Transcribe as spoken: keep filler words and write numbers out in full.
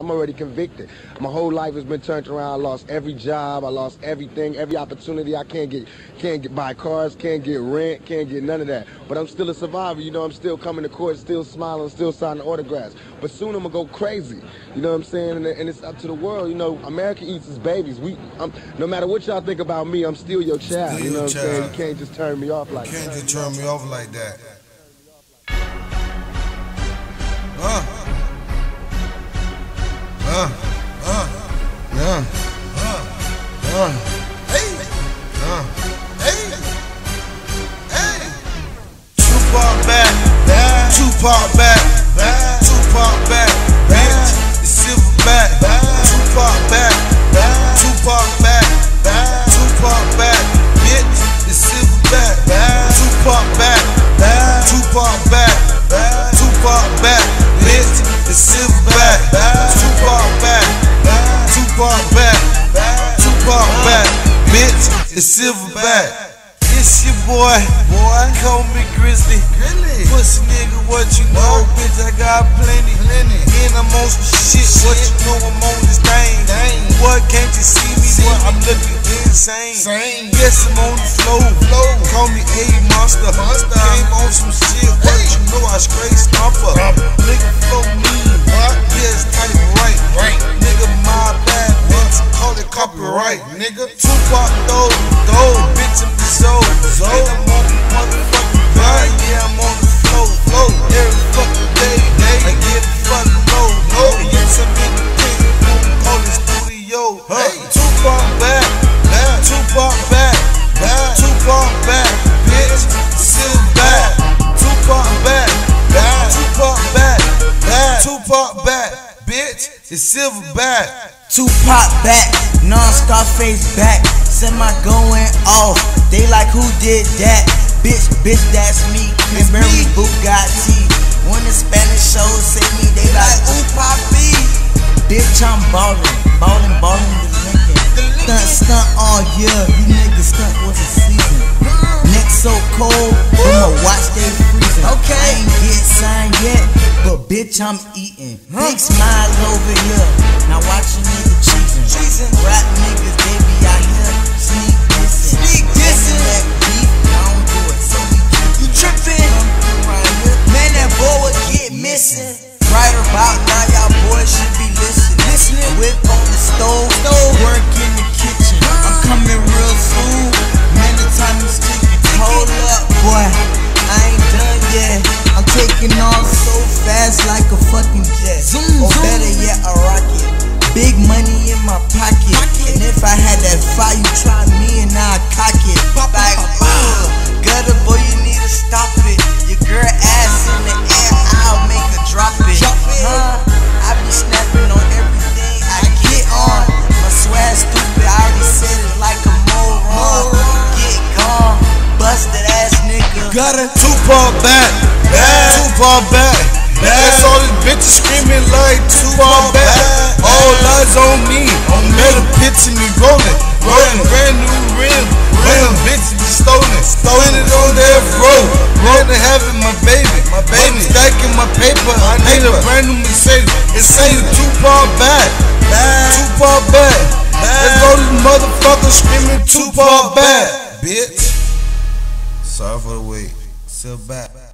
I'm already convicted. My whole life has been turned around. I lost every job. I lost everything, every opportunity. I can't get, can't get buy cars, can't get rent, can't get none of that. But I'm still a survivor. You know, I'm still coming to court, still smiling, still signing autographs. But soon I'm gonna go crazy. You know what I'm saying? And, and it's up to the world. You know, America eats its babies. We, I'm, no matter what y'all think about me, I'm still your child. Still you know what I'm saying? You can't just turn me off like that. You can't just turn me off like that. Huh? Uh, uh, yeah, uh, uh, hey, uh, hey, hey. Tupac back, back, Tupac back, back, Tupac back, back, the silver back, back, Tupac back, back, Tupac back, back, Tupac back, bitch, the silver back, back, Tupac back, back, Tupac back, back, Tupac back, bitch, the silver back, back. Tupac back, Tupac back, bitch, it's silverback. It's your boy, boy, call me Grizzly. Grizzly. Pussy nigga, what you boy. Know, bitch, I got plenty. plenty. And I'm on some shit, shit, what you know, I'm on this thing. Dang. What, can't you see me? See. Boy, I'm looking insane. Same. Yes, I'm on the flow. flow. Call me A-Monster. Monster. Came on some shit, hey. What you know, I straight stomper. Nigga, flow me. What? Yeah, it's tight, right. right. Nigga, my bad. Call it copyright, nigga. Tupac though, though, bitch, I'm the soul. So I'm on the motherfucking grind, yeah, I'm on the flow, flow. Every fucking day, day, I get fucking low, no. Yes, I'm in the pit, call the studio. Hey, Tupac back, back, Tupac back, back, Tupac back, bitch, still back. Tupac back, back, Tupac back, back, Tupac back, bitch, it's silver back. Tupac back, non-star face back, semi-going off, they like who did that, bitch, bitch, that's me, and Mary Bugatti, when the Spanish shows say me, they like, ooh, papi, bitch, I'm ballin', ballin', ballin', delinquent, stunt, stunt all year, you niggas stunt was a season, neck so cold, I'ma watch they freezing, okay. I ain't get signed yet, but bitch, I'm eatin', big smile over here, now watch you niggas cheatin', rap niggas, they be out here sneak dissin', sneak dissin', that beef, I don't do it, so we keep you trippin', man, that boy would get missin', right about now, y'all boys should be listenin', listenin', whip on the stove, work in the kitchen, I'm comin' real soon, man, the time is tickin', hold up, boy, I ain't done yet, I'm taking off so fast like a fucking jet, or better yet, a rocket. Big money in my pocket. pocket, and if I had that fire, you try me and I'll cock it. Pop, like, wow, gutter boy, you need to stop it. Your girl ass in the air, I'll make her drop it. Drop it. Huh? I be snapping on everything I get on. My swag stupid, I already said it like a moron. Get gone, busted ass nigga. Gutter, Tupac back, back, Tupac back, back. All these bitches screaming like Tupac back. All eyes on me, metal pits in me rolling, rolling brand new rim, rim bitches be stolen, stolen it on that road, road to having my baby, my baby stacking my paper, I need a brand new Mercedes, it's saying Tupac back, Tupac back, let's go these motherfuckers screaming Tupac back, bitch. Sorry for the wait, sit back.